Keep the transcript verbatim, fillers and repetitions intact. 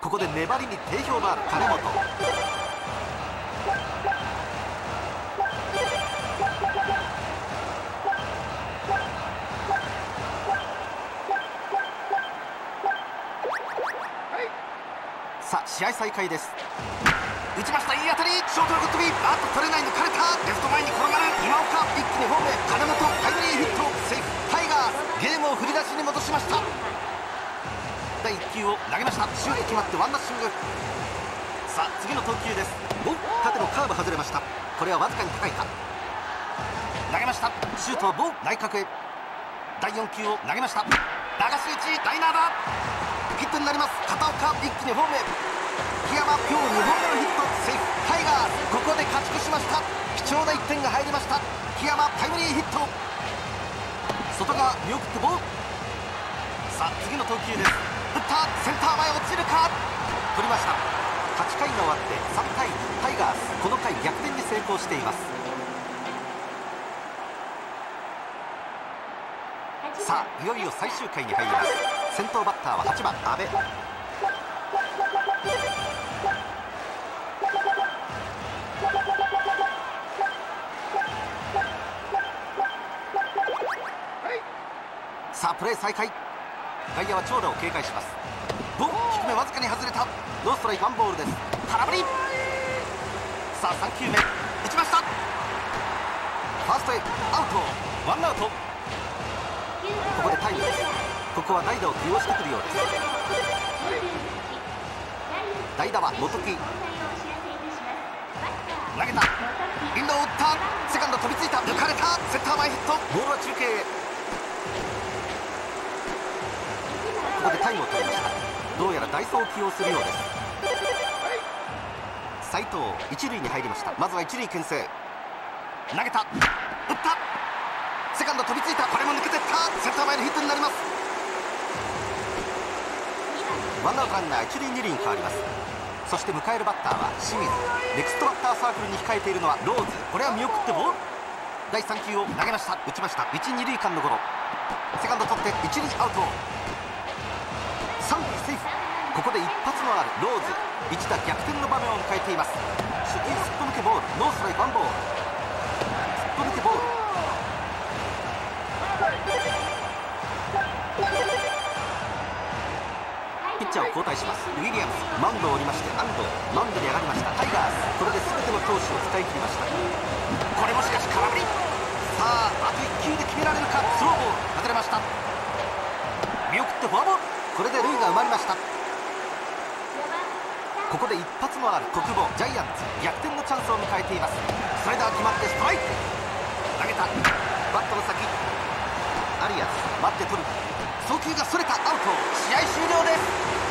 ここで粘りに定評のある金本。さあ試合再開です。打ちました、いい当たり。ショートのグッドビー、あっと取れないの、枯れた。レフト前に転がる今岡、一気にホームへ。金本タイムリーヒット、セーフ。タイガーゲームを振り出しに戻しました。だいいっきゅうを投げました。シュート決まってワンナッシング。さあ次の投球です。お、縦のカーブ外れました。これはわずかに高いか。投げました、シュートは棒内角へ。だいよんきゅうを投げました。流し打ち、ライナーだ。ヒットになります。片岡一気にホームへ。檜山今日にほんめのヒット、セーフ。タイガーここで勝ち越しました。貴重ないってんが入りました。檜山タイムリーヒット、外側見送って棒。さあ次の投球です。打ったセンター前落ちるか、取りました。はちかいが終わってさんたいに、タイガースこの回逆転に成功しています。さあいよいよ最終回に入ります。先頭バッターははちばん阿部。さあプレー再開。外野は長打を警戒します。ボン、低めわずかに外れた。ノーストライクワンボールです。空振り。さあさんきゅうめ打ちました。ファーストへアウト、ワンアウト。ここでタイムです。ここは代打を起用してくるようです。代打は元木。投げた、インドを打った。セカンド飛びついた、抜かれた。センター前ヒット、ボールは中継へ。ここでタイムを取りました。どうやら代走を起用するようです。斉藤一塁に入りました。まずは一塁牽制。投げた、打った、セカンド飛びついた。これも抜けてった。センター前のヒットになります。ワンアウトランナー一塁二塁に変わります。そして迎えるバッターは清水。ネクストバッターサークルに控えているのはローズ。これは見送ってボール。だいさんきゅうを投げました。打ちました。一二塁間のゴロ。セカンド取って一塁アウト、三塁セーフ。ここで一発のあるローズ、一打逆転の場面を迎えています。初球すっぽ抜けボール、ノーストライクワンボール。すっぽ抜けボール。ピッチャーを交代します。ウィリアムズマウンドを降りまして、安藤マウンドに上がりました。タイガースこれで全ての投手を使い切りました。これもしかし空振り。さああといっきゅうで決められるか。スローボール、外れました。見送ってフォアボール。これで塁が埋まりました。ここで一発のある小久保。ジャイアンツ逆転のチャンスを迎えています。スライダー決まってストライク。投げた、バットの先。アリアス待って取る。送球がそれた、アウト。試合終了です。